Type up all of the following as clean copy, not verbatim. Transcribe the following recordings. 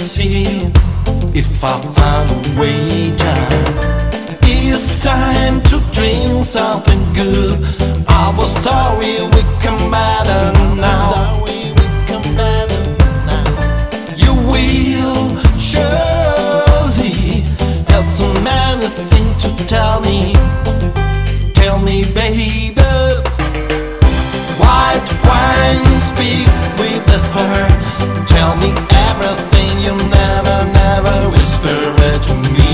see if I find a way down. It's time to dream something good. Our story will come better now. You will surely have so many things to tell me. Tell me, baby. White wine, speak with her. Tell me everything you never, never whisper to me.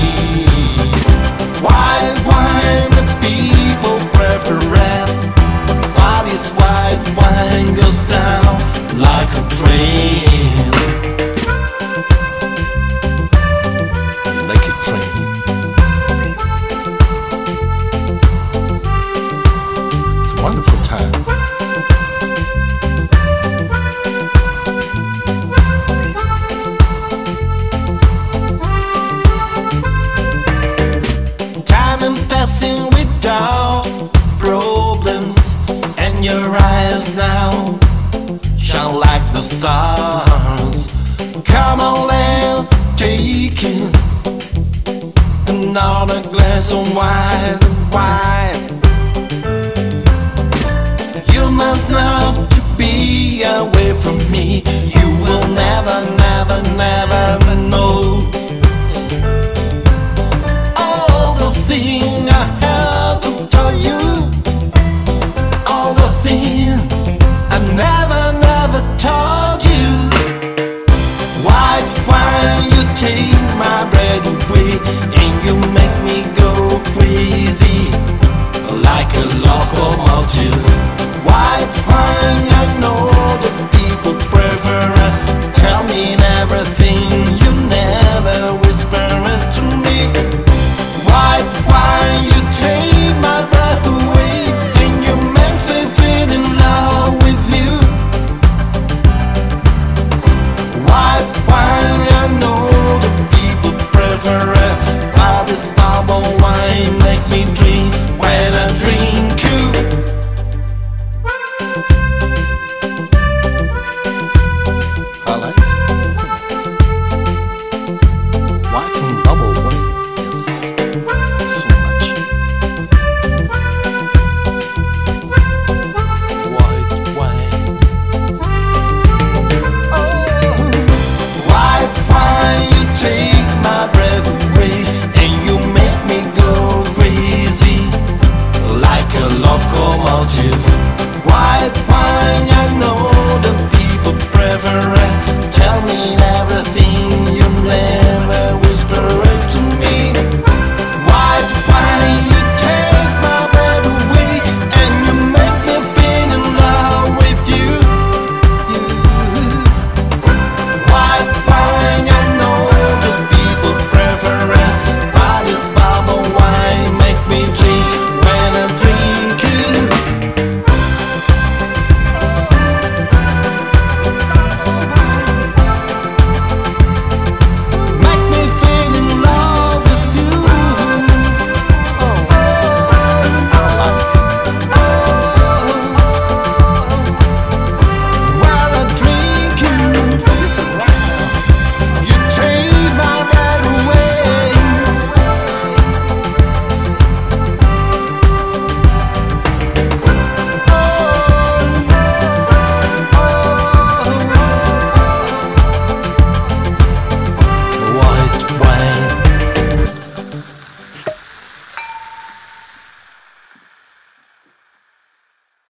White wine, the people prefer red, but this white wine goes down like a train. Like a train. It's a wonderful time. Without problems, and your eyes now shine like the stars. Come on, let's take it, another glass of wine, wine. You must not be away from me. You will never, never, never know. Take my breath away, and you make me go crazy like a locomotive. Why?